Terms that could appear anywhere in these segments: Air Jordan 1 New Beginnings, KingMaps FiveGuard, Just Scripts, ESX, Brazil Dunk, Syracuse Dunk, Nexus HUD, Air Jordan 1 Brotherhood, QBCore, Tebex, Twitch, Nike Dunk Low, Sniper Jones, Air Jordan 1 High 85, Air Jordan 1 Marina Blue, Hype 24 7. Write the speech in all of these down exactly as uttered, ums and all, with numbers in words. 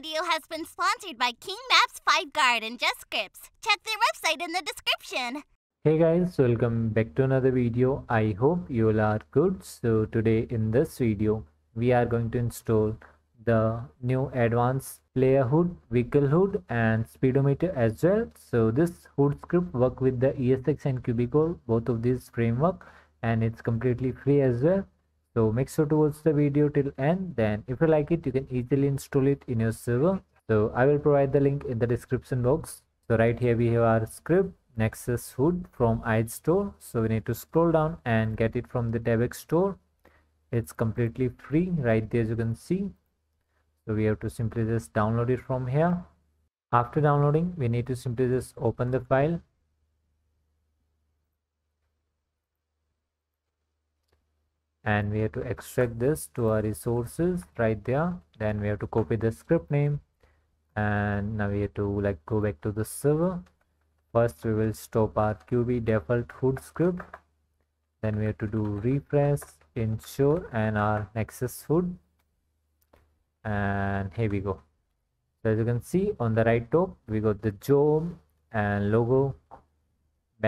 video has been sponsored by KingMaps FiveGuard and Just Scripts. Check their website in the description. Hey guys, welcome back to another video. I hope you all are good. So today in this video, we are going to install the new advanced player H U D, vehicle H U D and speedometer as well. So this H U D script works with the E S X and QBCore, both of these framework, and it's completely free as well. So make sure to watch the video till end. Then if you like it, you can easily install it in your server. So I will provide the link in the description box. So right here we have our script Nexus H U D from iStore. So we need to scroll down and get it from the Tebex store. It's completely free right there, as you can see. So we have to simply just download it from here. After downloading, we need to simply just open the file. And we have to extract this to our resources right there. Then we have to copy the script name. And now we have to like go back to the server. First, we will stop our Q B default H U D script. Then we have to do refresh, ensure, and our Nexus H U D. And here we go. So as you can see on the right top, we got the job and logo,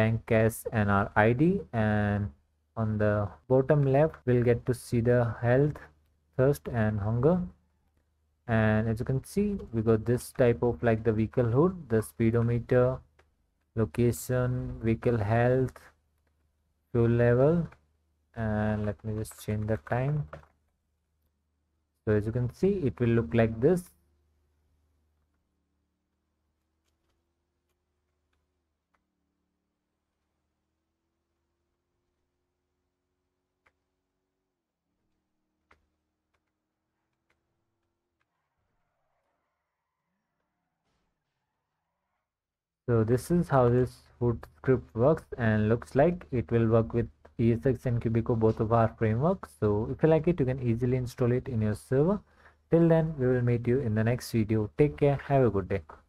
bank cash, and our I D. And on the bottom left, we'll get to see the health, thirst, and hunger. And as you can see, we got this type of like the vehicle H U D, the speedometer, location, vehicle health, fuel level, and let me just change the time. So as you can see, it will look like this. So this is how this H U D script works and looks like. It will work with E S X and QBCore, both of our frameworks. So if you like it, you can easily install it in your server. Till then, we will meet you in the next video. Take care. Have a good day.